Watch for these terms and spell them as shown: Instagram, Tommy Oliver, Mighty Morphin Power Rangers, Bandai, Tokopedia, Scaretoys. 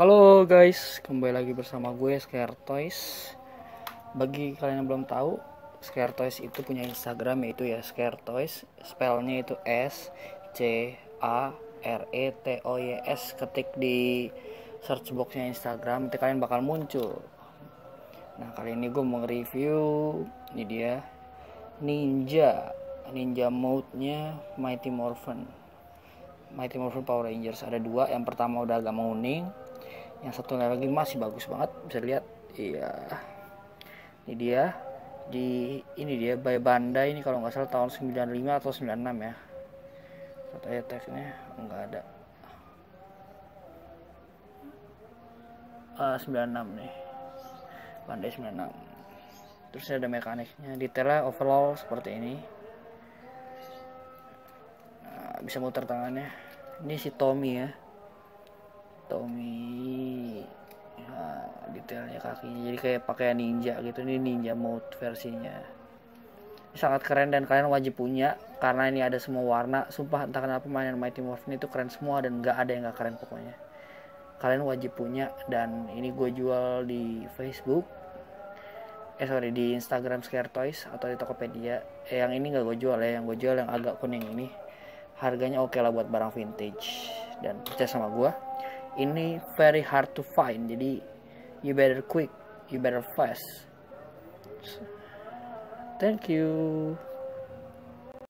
Halo guys, kembali lagi bersama gue Scare Toys. Bagi kalian yang belum tahu, Scare Toys itu punya Instagram, yaitu ya Scare Toys. Spellnya itu SCARETOYS. Ketik di search boxnya Instagram, nanti kalian bakal muncul. Nah, kali ini gue mau nge-review, ini dia Ninja mode-nya Mighty Morphin Power Rangers. Ada dua, yang pertama udah agak menguning, yang satu lagi masih bagus banget, bisa lihat. Iya, ini dia by Bandai ini, kalau nggak salah tahun 95 atau 96 ya. Katanya tagnya nggak ada, 96 nih, Bandai 96. Terus ada mekaniknya, detailnya overall seperti ini. Nah, bisa muter tangannya. Ini si Tommy ya, Tommy. Nah, detailnya kakinya jadi kayak pakaian ninja gitu. Ini ninja mode versinya, sangat keren dan kalian wajib punya karena ini ada semua warna. Sumpah, entah kenapa mainan Mighty Morphin itu keren semua dan nggak ada yang nggak keren. Pokoknya kalian wajib punya, dan ini gue jual di Facebook, di Instagram Scare Toys atau di Tokopedia. Yang ini nggak gue jual ya, yang gue jual yang agak kuning ini. Harganya oke lah buat barang vintage, dan percaya sama gue, ini very hard to find. Jadi you better quick, you better fast. Thank you.